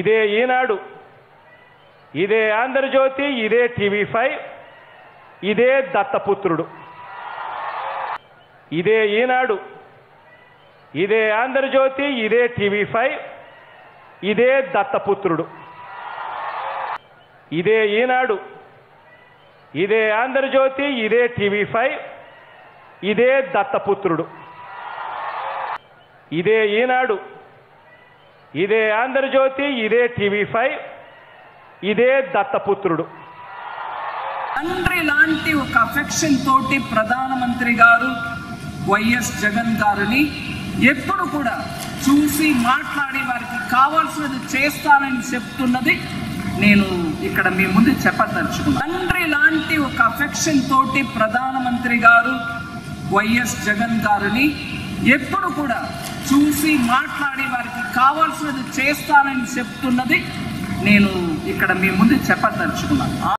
ఇదే ఈనాడు, ఇదే ఆంధ్రజ్యోతి, ఇదే టీవీ5, ఇదే దత్తపుత్రుడు. ఇదే ఈనాడు, ఇదే ఆంధ్రజ్యోతి, ఇదే టీవీ5, ఇదే దత్తపుత్రుడు. ఇదే ఈనాడు, ఇదే ఆంధ్రజ్యోతి, ఇదే టీవీ5, ఇదే దత్తపుత్రుడు. ఇదే ఈనాడు, ఇదే ఆంధ్రజ్యోతి, ఇదే టీవీ5, ఇదే దత్తపుత్రుడు. తండ్రి లాంటి ఒక అఫెక్షన్ తోటి ప్రధానమంత్రి గారు వైఎస్ జగన్ గారిని ఎప్పుడు కూడా చూసి మాట్లాడి వారికి కావాల్సినది చేస్తానని చెప్తున్నది నేను ఇక్కడ మీ ముందు చెప్పదలుచుకున్నాను. తండ్రి లాంటి ఒక అఫెక్షన్ తోటి ప్రధానమంత్రి గారు వైఎస్ జగన్ గారిని ఎప్పుడు కూడా చూసి మాట్లాడి వారికి కావాల్సినది చేస్తానని చెప్తున్నది నేను ఇక్కడ మీ ముందు చెప్పదలుచుకున్నాను.